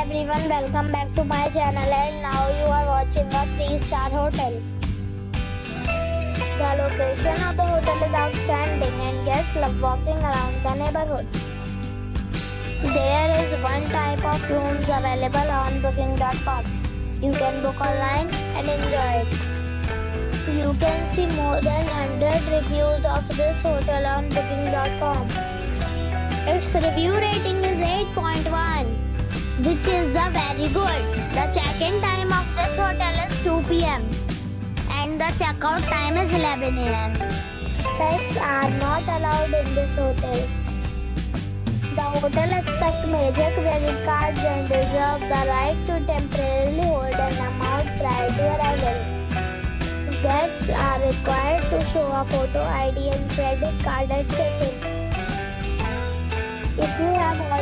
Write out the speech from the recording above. everyone, welcome back to my channel and now you are watching a 3-star hotel. The location of the hotel is outstanding and guests love walking around the neighborhood. There is one type of rooms available on booking.com. You can book online and enjoy it. You can see more than 100 reviews of this hotel on booking.com. Its review rating is 8.1. which is very good. The check-in time of this hotel is 2 p.m. and the check-out time is 11 a.m. Pets are not allowed in this hotel. The hotel accepts major credit cards and reserves the right to temporarily hold an amount prior to arrival. Guests are required to show a photo ID and credit card at check-in. If you have